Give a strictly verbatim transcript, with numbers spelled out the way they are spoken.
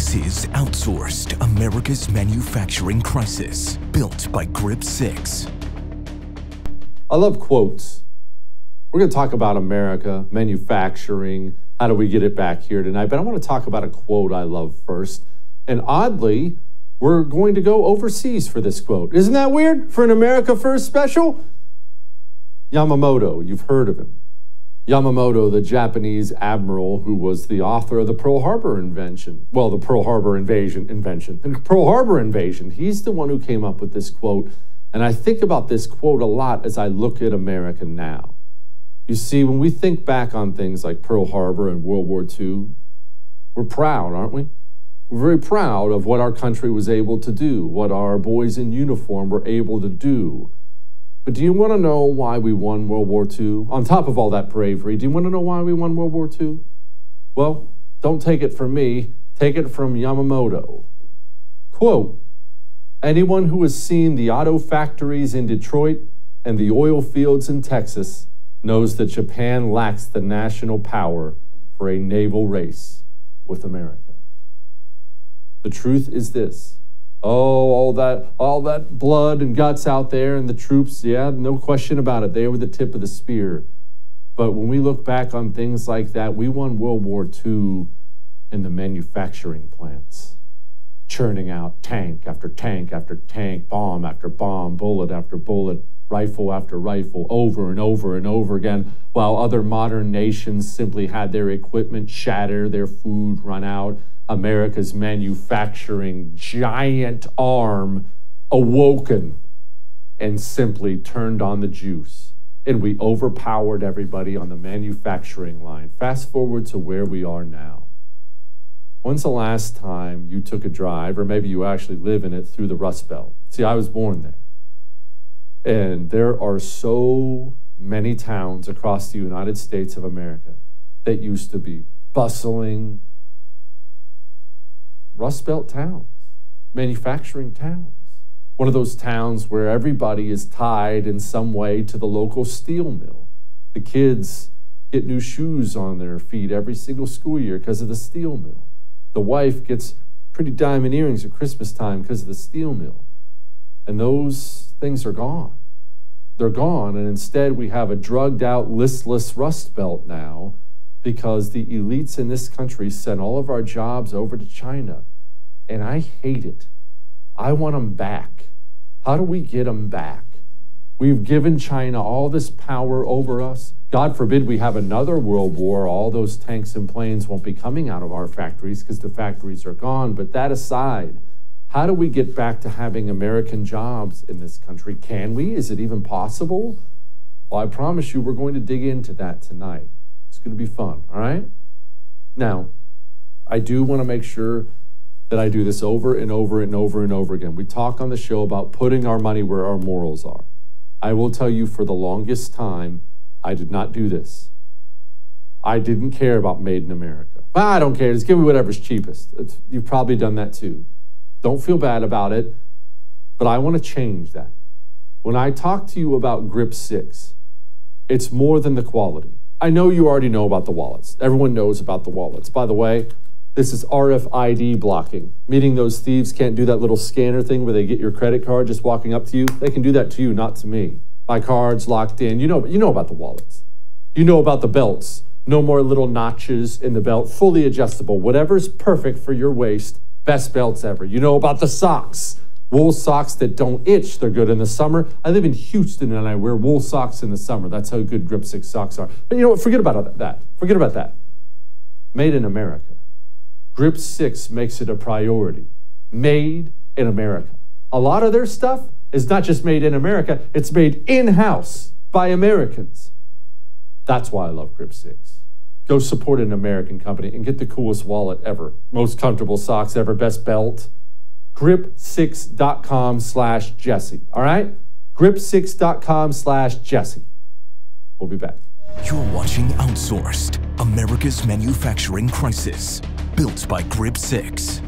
This is Outsourced, America's Manufacturing Crisis, built by Grip Six. I love quotes. We're going to talk about America, manufacturing, how do we get it back here tonight, but I want to talk about a quote I love first. And oddly, we're going to go overseas for this quote. Isn't that weird for an America First special? Yamamoto, you've heard of him. Yamamoto, the Japanese admiral who was the author of the Pearl Harbor invention. Well, the Pearl Harbor invasion invention. The Pearl Harbor invasion, he's the one who came up with this quote. And I think about this quote a lot as I look at America now. You see, when we think back on things like Pearl Harbor and World War Two, we're proud, aren't we? We're very proud of what our country was able to do, what our boys in uniform were able to do. But do you want to know why we won World War Two? On top of all that bravery, do you want to know why we won World War Two? Well, don't take it from me. Take it from Yamamoto. Quote, "Anyone who has seen the auto factories in Detroit and the oil fields in Texas knows that Japan lacks the national power for a naval race with America." The truth is this. Oh, all that, all that blood and guts out there and the troops, yeah, no question about it. They were the tip of the spear. But when we look back on things like that, we won World War Two in the manufacturing plants, churning out tank after tank after tank, bomb after bomb, bullet after bullet, rifle after rifle, over and over and over again, while other modern nations simply had their equipment shatter, their food run out. America's manufacturing giant arm awoken and simply turned on the juice. And we overpowered everybody on the manufacturing line. Fast forward to where we are now. When's the last time you took a drive, or maybe you actually live in it, through the Rust Belt? See, I was born there. And there are so many towns across the United States of America that used to be bustling Rust Belt towns, manufacturing towns. One of those towns where everybody is tied in some way to the local steel mill. The kids get new shoes on their feet every single school year because of the steel mill. The wife gets pretty diamond earrings at Christmas time because of the steel mill. And those things are gone. They're gone, and instead we have a drugged out, listless Rust Belt now, because the elites in this country sent all of our jobs over to China. And I hate it. I want them back. How do we get them back? We've given China all this power over us. God forbid we have another world war. All those tanks and planes won't be coming out of our factories because the factories are gone. But that aside, how do we get back to having American jobs in this country? Can we? Is it even possible? Well, I promise you we're going to dig into that tonight. It's going to be fun, all right? Now, I do want to make sure that I do this over and over and over and over again. We talk on the show about putting our money where our morals are. I will tell you, for the longest time, I did not do this. I didn't care about Made in America. Well, I don't care. Just give me whatever's cheapest. It's, you've probably done that too. Don't feel bad about it, but I want to change that. When I talk to you about Grip Six, it's more than the quality. I know you already know about the wallets. Everyone knows about the wallets. By the way, this is R F I D blocking, meaning those thieves can't do that little scanner thing where they get your credit card just walking up to you. They can do that to you, not to me. My card's locked in. You know, you know about the wallets. You know about the belts. No more little notches in the belt, fully adjustable. Whatever's perfect for your waist, best belts ever. You know about the socks. Wool socks that don't itch, they're good in the summer. I live in Houston and I wear wool socks in the summer. That's how good Grip Six socks are. But you know what, forget about that. Forget about that. Made in America. Grip Six makes it a priority. Made in America. A lot of their stuff is not just made in America, it's made in-house by Americans. That's why I love Grip Six. Go support an American company and get the coolest wallet ever. Most comfortable socks ever, best belt. grip six dot com slash Jesse. All right? grip six dot com slash Jesse. We'll be back. You're watching Outsourced, America's Manufacturing Crisis, built by Grip Six.